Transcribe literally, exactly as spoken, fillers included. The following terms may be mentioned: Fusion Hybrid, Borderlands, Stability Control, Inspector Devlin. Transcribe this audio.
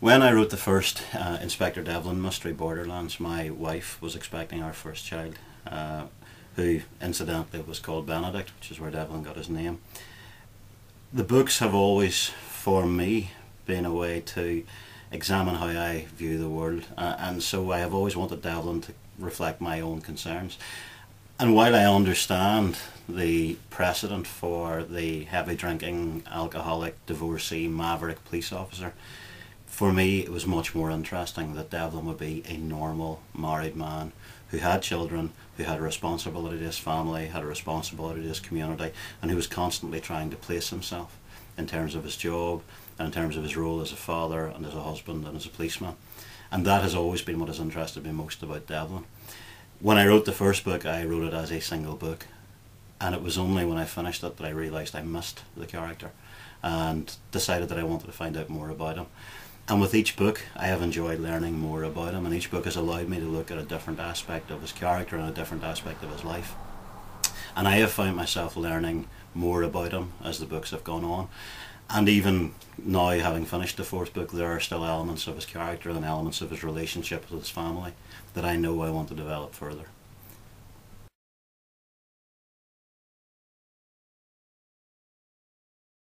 When I wrote the first uh, Inspector Devlin mystery, Borderlands, my wife was expecting our first child, uh, who incidentally was called Benedict, which is where Devlin got his name. The books have always, for me, been a way to examine how I view the world, uh, and so I have always wanted Devlin to reflect my own concerns. And while I understand the precedent for the heavy drinking, alcoholic, divorcee, maverick police officer, for me, it was much more interesting that Devlin would be a normal married man who had children, who had a responsibility to his family, had a responsibility to his community, and who was constantly trying to place himself in terms of his job and in terms of his role as a father and as a husband and as a policeman. And that has always been what has interested me most about Devlin. When I wrote the first book, I wrote it as a single book, and it was only when I finished it that I realised I missed the character and decided that I wanted to find out more about him. And with each book, I have enjoyed learning more about him, and each book has allowed me to look at a different aspect of his character and a different aspect of his life. And I have found myself learning more about him as the books have gone on. And even now, having finished the fourth book, there are still elements of his character and elements of his relationship with his family that I know I want to develop further.